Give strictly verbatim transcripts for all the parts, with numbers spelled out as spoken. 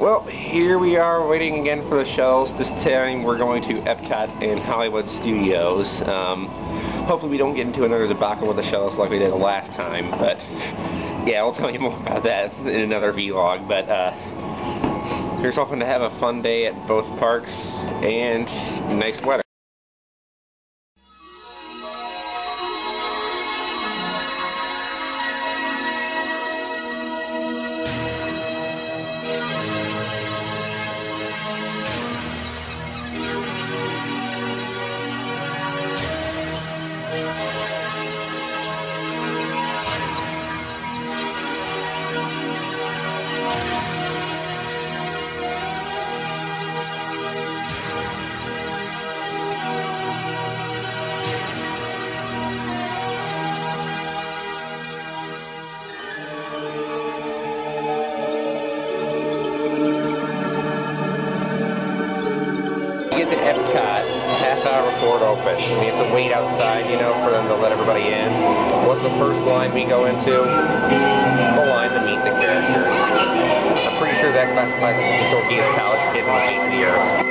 Well, here we are waiting again for the shuttles. This time we're going to Epcot and Hollywood Studios. Um, hopefully we don't get into another debacle with the shuttles like we did last time, but yeah, I'll tell you more about that in another vlog, but uh, here's hoping to have a fun day at both parks and nice weather. Get to Epcot a half hour before it opens. We have to wait outside, you know, for them to let everybody in. What's the first line we go into? The line to meet the characters. I'm pretty sure that classifies as still being a college kid in the eighth year.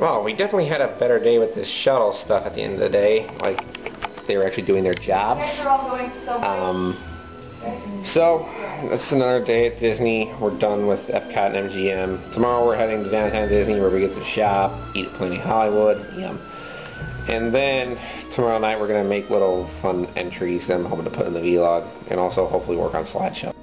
Well, we definitely had a better day with this shuttle stuff at the end of the day. Like, they were actually doing their jobs. Um, so, that's another day at Disney. We're done with Epcot and M G M. Tomorrow we're heading to Downtown Disney where we get to shop, eat at Planet Hollywood. Yum. And then, tomorrow night we're going to make little fun entries that I'm hoping to put in the vlog. And also, hopefully work on slideshow.